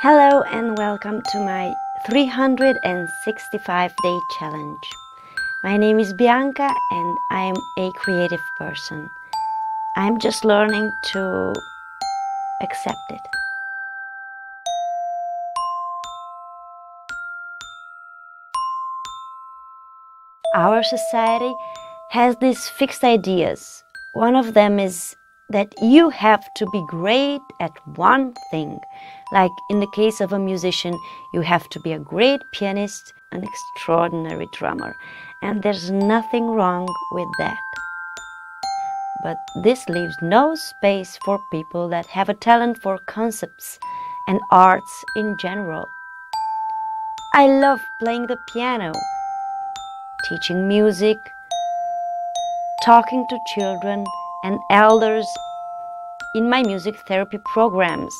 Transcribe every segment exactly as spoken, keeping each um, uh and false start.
Hello and welcome to my three hundred sixty-five day challenge. My name is Bianca and I'm a creative person. I'm just learning to accept it. Our society has these fixed ideas. One of them is that you have to be great at one thing. Like in the case of a musician, you have to be a great pianist, an extraordinary drummer. And there's nothing wrong with that. But this leaves no space for people that have a talent for concepts and arts in general. I love playing the piano, teaching music, talking to children and elders in my music therapy programs,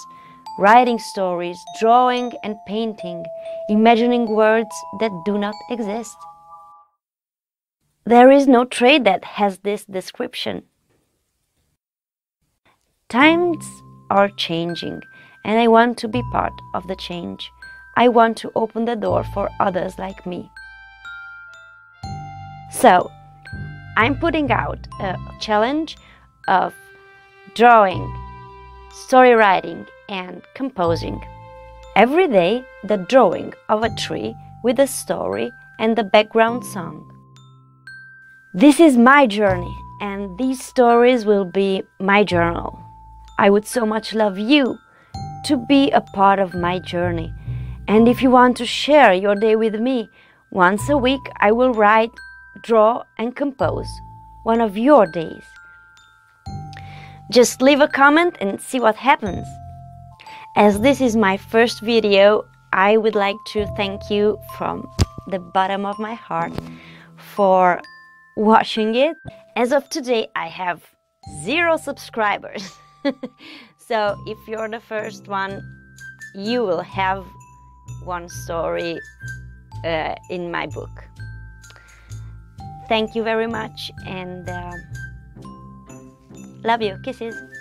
writing stories, drawing and painting, imagining words that do not exist. There is no trade that has this description. Times are changing, and I want to be part of the change. I want to open the door for others like me. So, I'm putting out a challenge of drawing, story writing, and composing. Every day, the drawing of a tree with a story and the background song. This is my journey, and these stories will be my journal. I would so much love you to be a part of my journey. And if you want to share your day with me, once a week I will write, draw and compose one of your days. Just leave a comment and see what happens. As this is my first video, I would like to thank you from the bottom of my heart for watching it. As of today, I have zero subscribers. So if you're the first one, you will have one story uh, in my book. Thank you very much and uh, love you. Kisses.